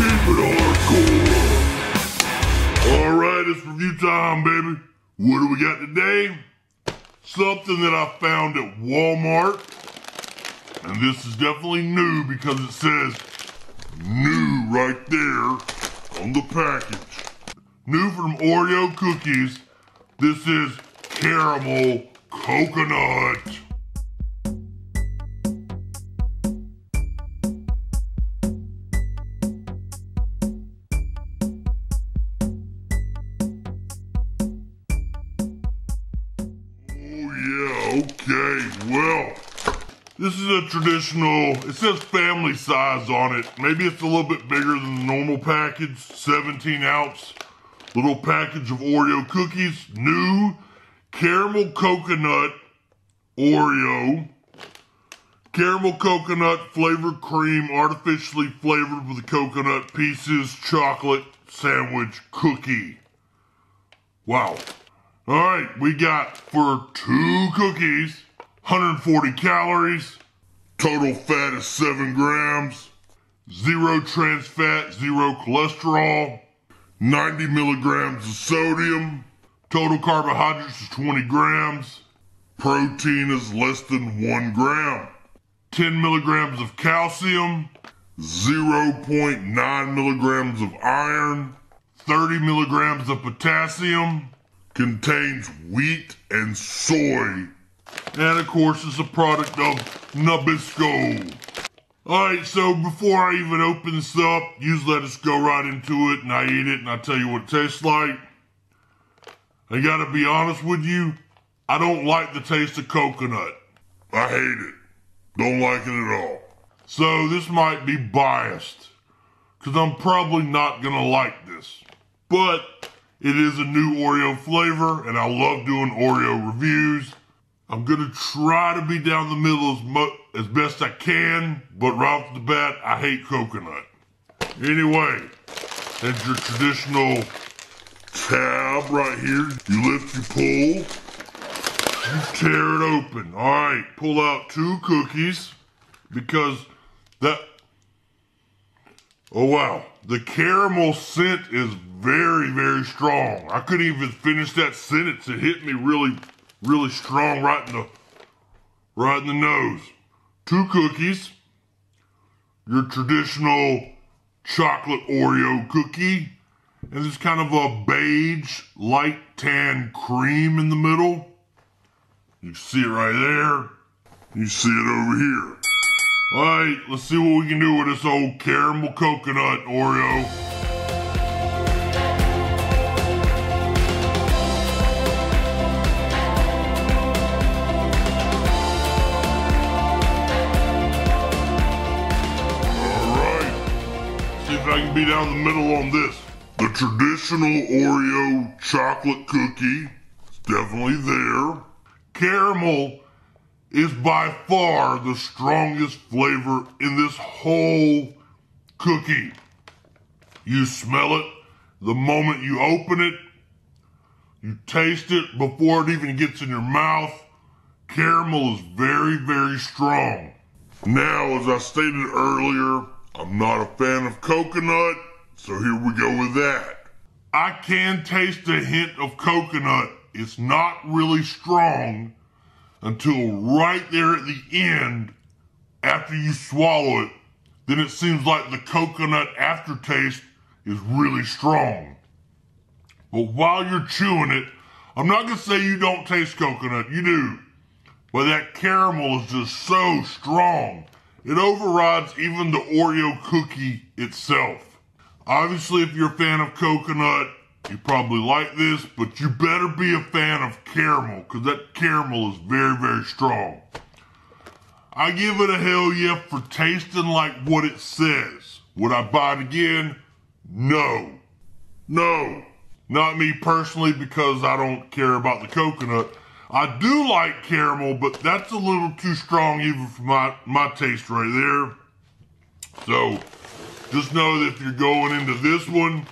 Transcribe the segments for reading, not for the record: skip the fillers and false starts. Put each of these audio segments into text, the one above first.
Keep it hardcore. Alright, it's review time, baby. What do we got today? Something that I found at Walmart. And this is definitely new because it says new right there on the package. New from Oreo cookies. This is caramel coconut. Okay, well, this is a traditional, it says family size on it. Maybe it's a little bit bigger than the normal package, 17 ounce. Little package of Oreo cookies, new caramel coconut Oreo. Caramel coconut flavored cream, artificially flavored with coconut pieces, chocolate sandwich cookie. Wow. All right, we got for 2 cookies, 140 calories, total fat is 7 grams, 0 trans fat, 0 cholesterol, 90 milligrams of sodium, total carbohydrates is 20 grams, protein is less than 1 gram, 10 milligrams of calcium, 0.9 milligrams of iron, 30 milligrams of potassium, contains wheat and soy. And of course it's a product of Nabisco. Alright, so before I even open this up, usually I just go right into it and I eat it and I tell you what it tastes like. I gotta be honest with you, I don't like the taste of coconut. I hate it. Don't like it at all. So this might be biased, because I'm probably not gonna like this. But it is a new Oreo flavor, and I love doing Oreo reviews. I'm gonna try to be down the middle as best I can, but right off the bat, I hate coconut. Anyway, that's your traditional tab right here. You lift, you pull, you tear it open. All right, pull out 2 cookies, because that, oh wow, the caramel scent is very, very strong. I couldn't even finish that sentence. It hit me really, really strong right in the nose. 2 cookies. Your traditional chocolate Oreo cookie. And there's kind of a beige, light tan cream in the middle. You see it right there. You see it over here. All right, let's see what we can do with this old caramel coconut Oreo. I can be down the middle on this. The traditional Oreo chocolate cookie is definitely there. Caramel is by far the strongest flavor in this whole cookie. You smell it the moment you open it. You taste it before it even gets in your mouth. Caramel is very, very strong. Now, as I stated earlier, I'm not a fan of coconut, so here we go with that. I can taste a hint of coconut. It's not really strong until right there at the end, after you swallow it. Then it seems like the coconut aftertaste is really strong. But while you're chewing it, I'm not gonna say you don't taste coconut, you do. But that caramel is just so strong. It overrides even the Oreo cookie itself. Obviously, if you're a fan of coconut, you probably like this, but you better be a fan of caramel, because that caramel is very, very strong. I give it a hell yeah for tasting like what it says. Would I buy it again? No. No. Not me personally, because I don't care about the coconut. I do like caramel, but that's a little too strong even for my taste right there. So, just know that if you're going into this one,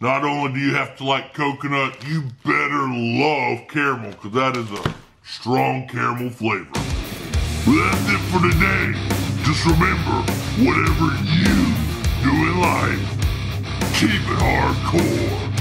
not only do you have to like coconut, you better love caramel, because that is a strong caramel flavor. Well, that's it for today. Just remember, whatever you do in life. Keep it hardcore.